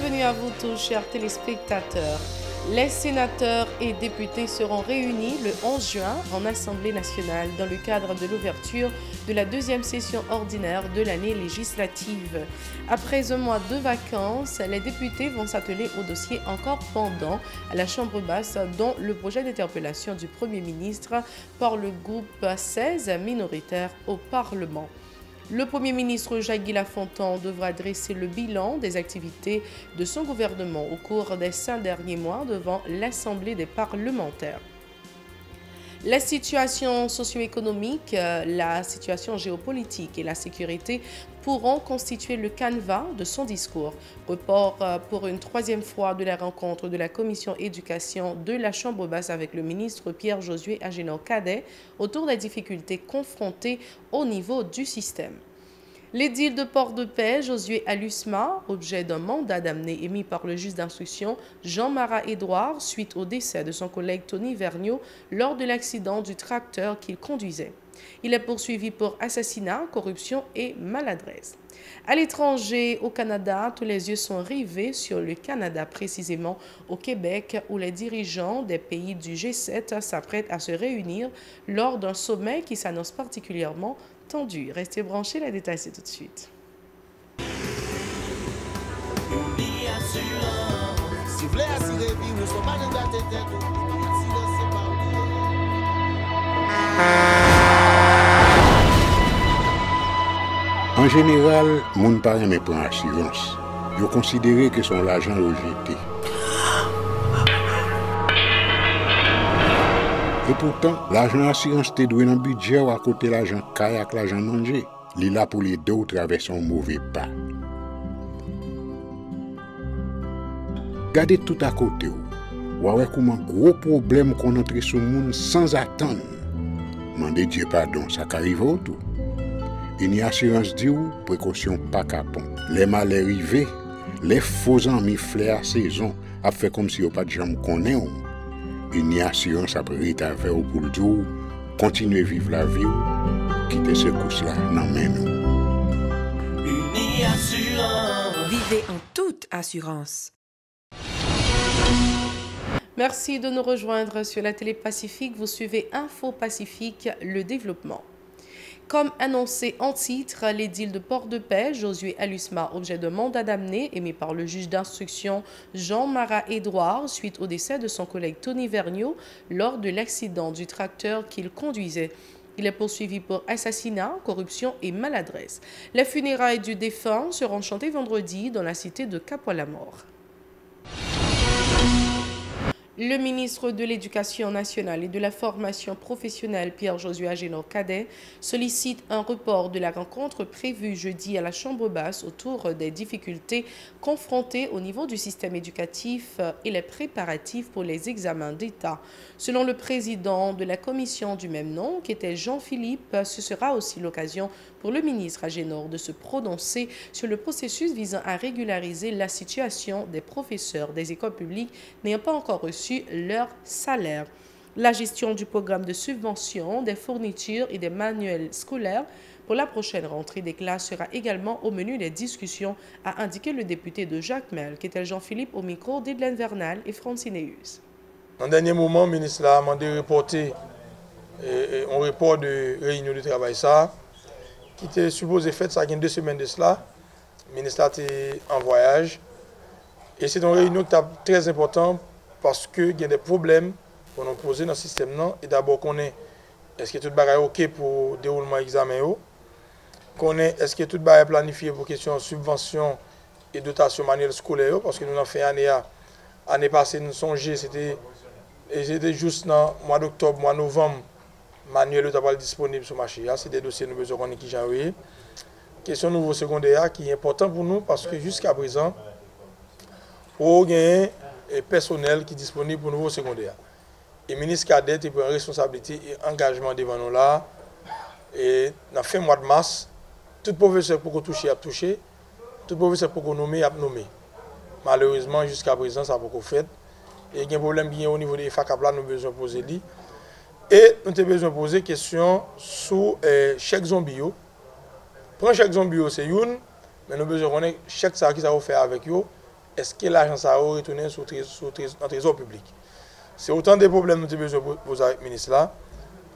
bienvenue à vous tous, chers téléspectateurs. Les sénateurs et députés seront réunis le 11 juin en Assemblée nationale dans le cadre de l'ouverture de la deuxième session ordinaire de l'année législative. Après un mois de vacances, les députés vont s'atteler au dossier encore pendant à la Chambre basse, dont le projet d'interpellation du Premier ministre par le groupe 16 minoritaire au Parlement. Le Premier ministre Jacques-Guy Lafontaine devra dresser le bilan des activités de son gouvernement au cours des 5 derniers mois devant l'Assemblée des parlementaires. La situation socio-économique, la situation géopolitique et la sécurité pourront constituer le canevas de son discours. Report pour une 3e fois de la rencontre de la commission éducation de la Chambre basse avec le ministre Pierre-Josué Agénor Cadet autour des difficultés confrontées au niveau du système. L'édile de Port-de-Paix, Josué Alusma, objet d'un mandat d'amener émis par le juge d'instruction Jean-Marat Edouard suite au décès de son collègue Tony Vergniaud lors de l'accident du tracteur qu'il conduisait. Il est poursuivi pour assassinat, corruption et maladresse. À l'étranger, au Canada, tous les yeux sont rivés sur le Canada, précisément au Québec, où les dirigeants des pays du G7 s'apprêtent à se réunir lors d'un sommet qui s'annonce particulièrement tendu. Restez branchés, les détails c'est tout de suite. En général, moun pa reme pran assurance. Yo considéré que son l'argent rejeté. Et pourtant, l'argent assurance te doué dans le budget ou à côté l'argent kayak, l'argent manger. Il là pour les deux ou travers son mauvais pas. Regardez tout à côté. Ou avez comment gros problème qu'on entre sur le monde sans attendre. Mandez Dieu pardon, ça arrive autour. Il y a assurance dit ou précaution pas capon. Les mal arrivés, les faux amis flair saison, a fait comme si on pas de jambes qu'on est. Une assurance à prête à faire pour le jour, continuer à vivre la vie, quitter ce coup-là, non mais nous. Une assurance. Vivez en toute assurance. Merci de nous rejoindre sur la télé Pacifique. Vous suivez Info Pacifique, le développement. Comme annoncé en titre, l'édile de Port-de-Paix, Josué Alusma, objet de mandat d'amener émis par le juge d'instruction Jean-Marat Edouard suite au décès de son collègue Tony Vergniaud lors de l'accident du tracteur qu'il conduisait. Il est poursuivi pour assassinat, corruption et maladresse. Les funérailles du défunt seront chantées vendredi dans la cité de Cap-à-la-Mort. Le ministre de l'Éducation nationale et de la formation professionnelle, Pierre-Josué Agénor Cadet, sollicite un report de la rencontre prévue jeudi à la Chambre basse autour des difficultés confrontées au niveau du système éducatif et les préparatifs pour les examens d'État. Selon le président de la commission du même nom, qui était Jean-Philippe, ce sera aussi l'occasion pour le ministre Agénor de se prononcer sur le processus visant à régulariser la situation des professeurs des écoles publiques n'ayant pas encore reçu leur salaire. La gestion du programme de subvention, des fournitures et des manuels scolaires pour la prochaine rentrée des classes sera également au menu des discussions, a indiqué le député de Jacmel, qui était Jean-Philippe au micro d'Edlaine Vernal et Francineus. En dernier moment, le ministre a demandé de reporter un report de réunion de travail, ça, qui était supposé faire ça il y a 2 semaines de cela. Le ministre était en voyage et c'est une réunion très importante. Parce qu'il y a des problèmes qu'on a posés dans le système. Et d'abord, qu'on est est-ce que tout le monde est OK pour le déroulement de l'examen? Qu'on est est-ce que tout le monde est planifié pour question de subvention et dotation manuelle scolaire? Parce que nous avons fait l'année passée, nous songeons, c'était juste dans le mois d'octobre, mois de novembre, manuel n'est pas disponible sur le marché. C'est des dossiers que nous avons besoin de gérer. Question nouveau secondaire qui est important pour nous parce que jusqu'à présent, pour gagner et personnel qui est disponible pour nouveau secondaire. Et le ministre Cadet est pour une responsabilité et engagement devant nous là. Et dans fin mois de mars, tout professeur pour qu'on touche a touché, tout professeur pour qu'on nomme a nommé. Malheureusement, jusqu'à présent, ça n'a pas fait. Et il y a un problème qui est au niveau des FACAP là, nous avons besoin de poser. Et nous avons besoin de poser question sur chèque zombie. Prendre chèque zombie, c'est une, mais nous avons besoin de connaître chèque ça qui ça va faire avec eux. est-ce que l'argent a retourné sur le trésor public? C'est autant de problèmes que nous avons besoin de poser avec le ministre là.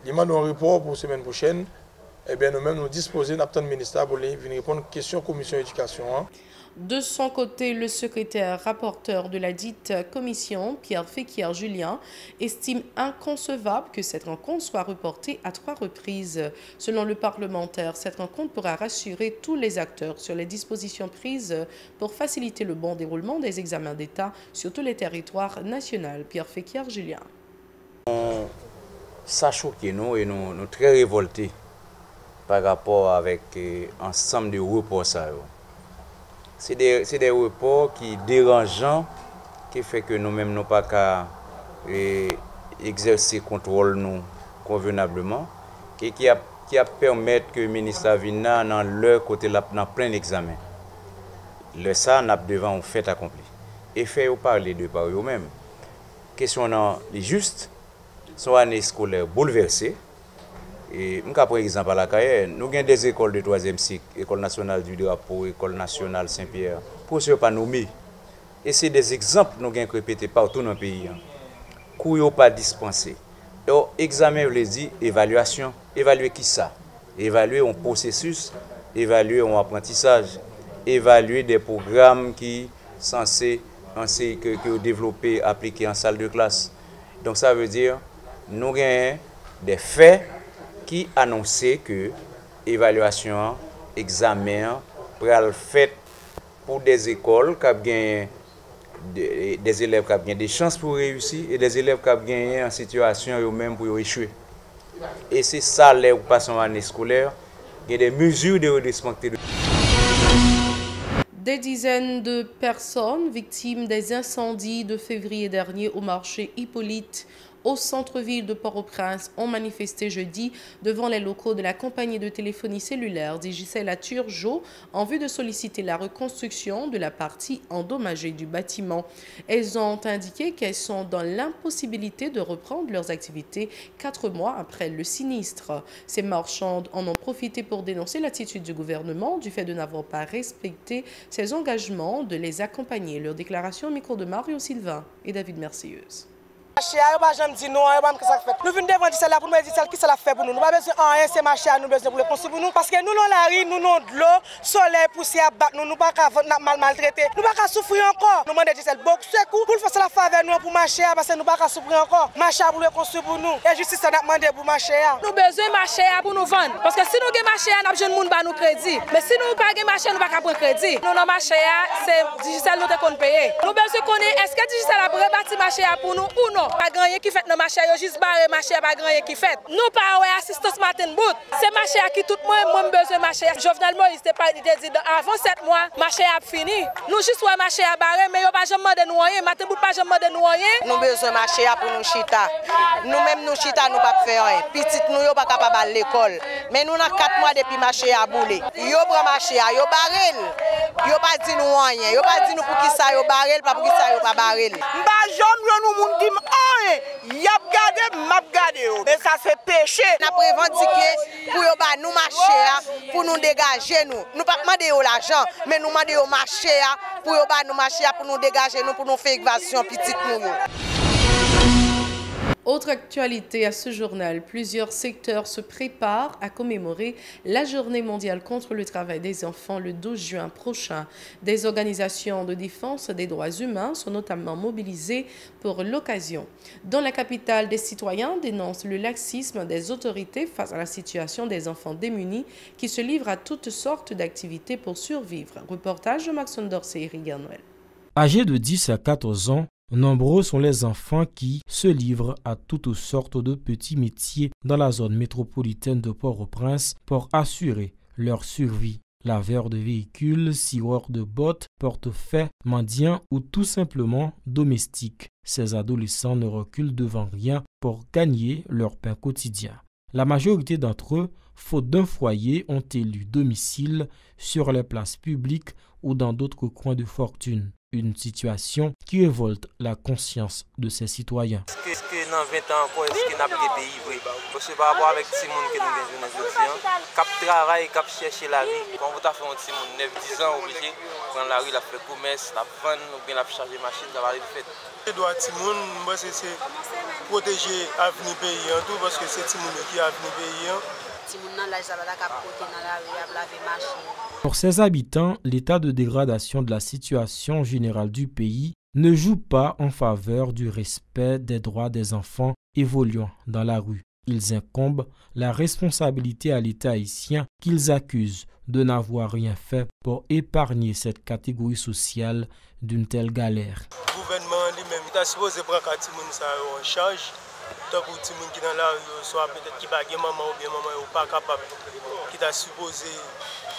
Il m'a donné un report pour la semaine prochaine. Eh bien, nous-mêmes, nous disposons d'attendre le ministère pour venir répondre aux questions de la commission éducation. De son côté, le secrétaire rapporteur de la dite commission, Pierre Féquière-Julien, estime inconcevable que cette rencontre soit reportée à 3 reprises. Selon le parlementaire, cette rencontre pourra rassurer tous les acteurs sur les dispositions prises pour faciliter le bon déroulement des examens d'État sur tous les territoires nationaux. Pierre Féquière-Julien. Ça choque nous et nous sommes très révoltés par rapport avec l'ensemble des reports. C'est des reports qui dérangeants, qui fait que nous-mêmes n'avons pas qu'à exercer le contrôle nous, convenablement, et qui a permis que le ministre Vina, dans leur côté, dans plein examen. Le ça, nous avons devant un fait accompli. Et fait parler de par eux-mêmes. Question est juste, son année scolaire bouleversée. Et nous avons exemple à la carrière, nous avons des écoles de 3e cycle, École nationale du drapeau, École nationale Saint-Pierre, pour se pas nommer. Et c'est des exemples que nous avons répétés partout dans le pays. Qu'on n'a pas dispensé. Donc, examen, je dit, évaluation. Évaluer qui ça? Évaluer un processus, évaluer un apprentissage, évaluer des programmes qui sont censés que développer, appliquer en salle de classe. Donc, ça veut dire, nous avons des faits qui annonçait que l'évaluation, l'examen, pral fait pour des écoles qui ont des élèves qui ont des chances pour réussir et des élèves qui ont en situation eux-mêmes pour échouer. Et c'est ça, là où passons l'année scolaire, il y a des mesures de responsabilité. Des dizaines de personnes victimes des incendies de février dernier au marché Hippolyte au centre-ville de Port-au-Prince ont manifesté jeudi devant les locaux de la compagnie de téléphonie cellulaire Digicel à Turgeot en vue de solliciter la reconstruction de la partie endommagée du bâtiment. Elles ont indiqué qu'elles sont dans l'impossibilité de reprendre leurs activités 4 mois après le sinistre. Ces marchandes en ont profité pour dénoncer l'attitude du gouvernement du fait de n'avoir pas respecté ses engagements de les accompagner. Leur déclaration au micro de Mario Sylvain et David Mercieuse. Nous venons devant celle-là pour nous dire celle qui cela fait pour nous. Nous n'avons pas besoin de rien, c'est marché, nous avons besoin pour le construire pour nous. Parce que nous dans la rue, nous avons de l'eau, soleil, poussière, nous n'avons pas qu'à maltraiter. Nous n'avons pas qu'à souffrir encore. Nous demandons de celle beaucoup secours pour faire cela avec nous pour marcher parce que nous n'avons pas qu'à souffrir encore. Marcher pour le construire pour nous. Et justice, nous demandons pour marcher. Nous avons besoin de marcher pour nous vendre. Parce que si nous avons marché, nous avons besoin de monde pour nous crédit. Mais si nous n'avons pas marché, nous n'avons pas prendre crédit. Nous avons marché, c'est Digicel nous devons payer. Nous avons besoin de connaître est-ce que Digicel a rebâti marché pour nous ou non. Pas gagné qui fait nos marchés, juste barré marché, pas gagné qui fait. Nous pas avoir assistance matin bout. C'est marché à qui tout le monde besoin marché. Jovenel Moïse était dit avant 7 mois, marché a fini. Nous juste ouais marché à barré mais yo pas jamais de noyer, matin bout pas jamais de noyer. Nous besoin marché pour nous chita. Nous même nous chita nous pas faire rien. Petite nous yo pas capable à l'école. Mais nous dans 4 mois depuis marché à bouler. Yo prend marché à yo barré. Yo pas dit nous rien. Yo pas dit nous pour qui ça yo barré, pas pour qui ça yo pas barré. M'pas jamais nous monde dit yap gade, map gade. Mais ça c'est péché. Nous avons revendiqué pour nous marcher, pour nous dégager. Nous ne pas demander l'argent, mais nous demandons marcher pour nous marcher, pour nous dégager, pour nous faire évasion petite nous. Autre actualité à ce journal, plusieurs secteurs se préparent à commémorer la Journée mondiale contre le travail des enfants le 12 juin prochain. Des organisations de défense des droits humains sont notamment mobilisées pour l'occasion. Dans la capitale, des citoyens dénoncent le laxisme des autorités face à la situation des enfants démunis qui se livrent à toutes sortes d'activités pour survivre. Reportage de Maxon Dorsey et Rigueur Noël. Âgés de 10 à 14 ans, nombreux sont les enfants qui se livrent à toutes sortes de petits métiers dans la zone métropolitaine de Port-au-Prince pour assurer leur survie. Laveurs de véhicules, scieurs de bottes, portefaix, mendiants ou tout simplement domestiques. Ces adolescents ne reculent devant rien pour gagner leur pain quotidien. La majorité d'entre eux, faute d'un foyer, ont élu domicile sur les places publiques ou dans d'autres coins de fortune. une situation qui révolte la conscience de ses citoyens. Est-ce que dans 20 ans encore, est-ce que nous avons des pays vrai? Parce que par rapport avec ces gens qui nous viennent aujourd'hui, qui travaillent, qui cherchent la vie, quand vous avez fait un petit monde 9-10 ans, obligé de prendre la rue, la faire commerce, la vendre, ou bien la charger machine, la faire fête. Les droits de ces gens, c'est protéger l'avenir pays en tout, parce que c'est ces gens qui ont l'avenir pays. Pour ces habitants, l'état de dégradation de la situation générale du pays ne joue pas en faveur du respect des droits des enfants évoluant dans la rue. Ils incombent la responsabilité à l'État haïtien qu'ils accusent de n'avoir rien fait pour épargner cette catégorie sociale d'une telle galère. Le gouvernement lui-même est supposé prendre en charge. Tant pour les gens qui sont dans la rue, soit peut-être qui ne sont maman ou bien maman ou pas capable, qui sont supposé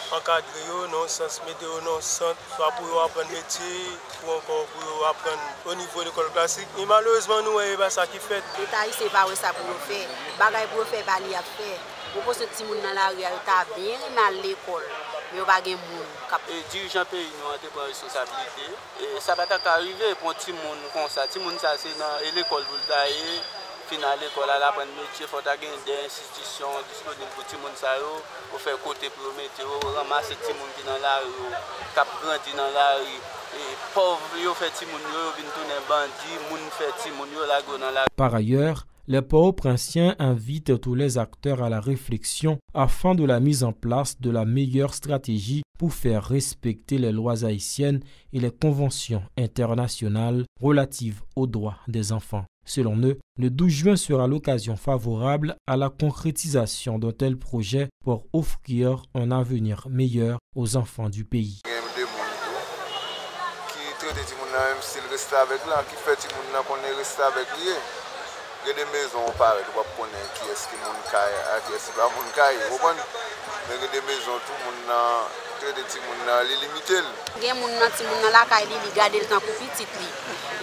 encadrer, non sens météo, non sens, soit pour apprendre le métier, ou encore pour apprendre au niveau de l'école classique. Et malheureusement, nous, ce n'est pas ça qui fait. L'État, ce n'est pas ça pour nous faire. Les choses pour nous faire, ce n'est pas faire. Pour que les gens dans la rue, ils bien mal à l'école. Les dirigeants pays ont été pris responsabilité. Et ça va arriver pour les gens comme ça. Les gens, c'est dans l'école pour le à l'école, à l'apprendre métier, il faut avoir des institutions disponibles pour tout le monde, pour faire côté pour le métier, ramasser tout le monde qui est dans la rue, qui a grandi dans la rue. Et pauvres, ils font tout le monde, ils viennent tourner bandits, ils font tout le monde, ils sont dans la rue. Par ailleurs, les Port-au-Princiens invitent tous les acteurs à la réflexion afin de la mise en place de la meilleure stratégie pour faire respecter les lois haïtiennes et les conventions internationales relatives aux droits des enfants. Selon eux, le 12 juin sera l'occasion favorable à la concrétisation d'un tel projet pour offrir un avenir meilleur aux enfants du pays. Il y a des gens qui traitent les gens même s'ils restent avec là, qui font les gens qu'on est resté avec lui. Il y a des maisons pareilles, on ne connaît qui est-ce qui est mon cas, qui est-ce qui est pas mon cas. Il y a des maisons, tout le monde traite les gens, les limiter. Il y a des gens qui sont là, qui gardent le temps pour petit.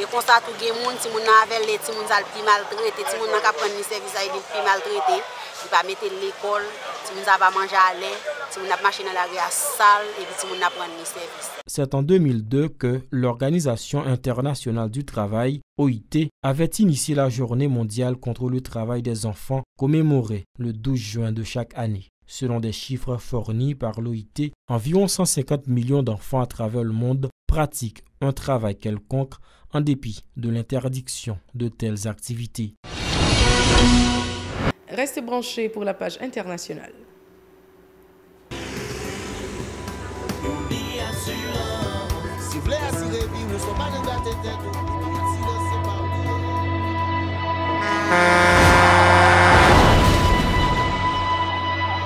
Et comme ça, tout le monde, si on a avec les gens, qui maltraités, si on a qu'à prendre les services, ils sont maltraités. Ils ne pas mettre l'école, si on a pas manger à l'air, si on a marché dans la rue à salle, et puis si on a prendre les services. C'est en 2002 que l'Organisation internationale du travail, OIT, avait initié la Journée mondiale contre le travail des enfants, commémorée le 12 juin de chaque année. Selon des chiffres fournis par l'OIT, environ 150 millions d'enfants à travers le monde pratiquent un travail quelconque en dépit de l'interdiction de telles activités. Restez branchés pour la page internationale.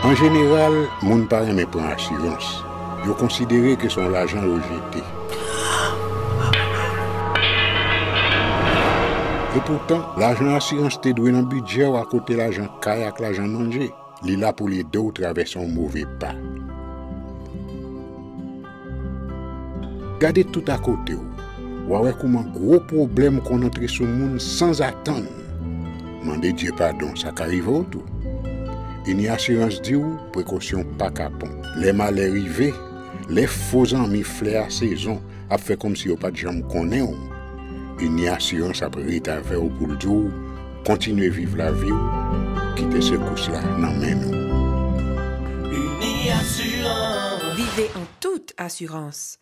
En général, moun pa reme pran assurance. Yo considéré que son l'argent rejeté. Et pourtant, l'argent assurance te doué dans budget ou à côté l'argent kayak, l'argent manger. Li la pour les deux ou traverser un mauvais pas. Gardez tout à côté ou. Ouawe comment gros problème qu'on entre sur monde sans attendre. Mandez Dieu pardon, ça qu'arrive autour. Il n'y a assurance dit ou précaution pas capon. Les mal arrivés, les faux amis flair saison a fait comme si on pas de jambes connaît ou. Une assurance à prête à faire pour le jour, continuer à vivre la vie, quitter ce cours-là, non mais nous. Une assurance. Vivez en toute assurance.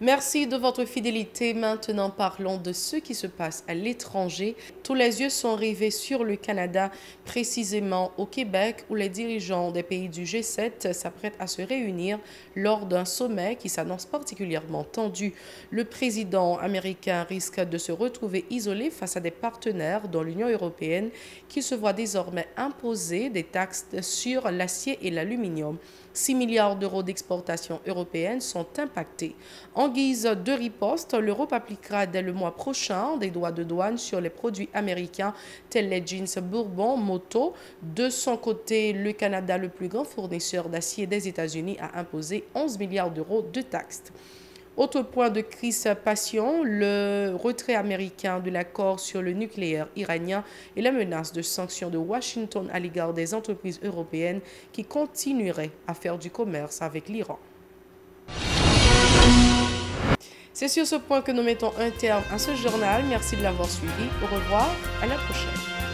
Merci de votre fidélité. Maintenant, parlons de ce qui se passe à l'étranger. Tous les yeux sont rivés sur le Canada, précisément au Québec, où les dirigeants des pays du G7 s'apprêtent à se réunir lors d'un sommet qui s'annonce particulièrement tendu. Le président américain risque de se retrouver isolé face à des partenaires dont l'Union européenne qui se voit désormais imposer des taxes sur l'acier et l'aluminium. 6 milliards d'euros d'exportations européennes sont impactés. En guise de riposte, l'Europe appliquera dès le mois prochain des droits de douane sur les produits américains tels les jeans Bourbon, moto. De son côté, le Canada, le plus grand fournisseur d'acier des États-Unis, a imposé 11 milliards d'euros de taxes. Autre point de crise passion, le retrait américain de l'accord sur le nucléaire iranien et la menace de sanctions de Washington à l'égard des entreprises européennes qui continueraient à faire du commerce avec l'Iran. C'est sur ce point que nous mettons un terme à ce journal. Merci de l'avoir suivi. Au revoir, à la prochaine.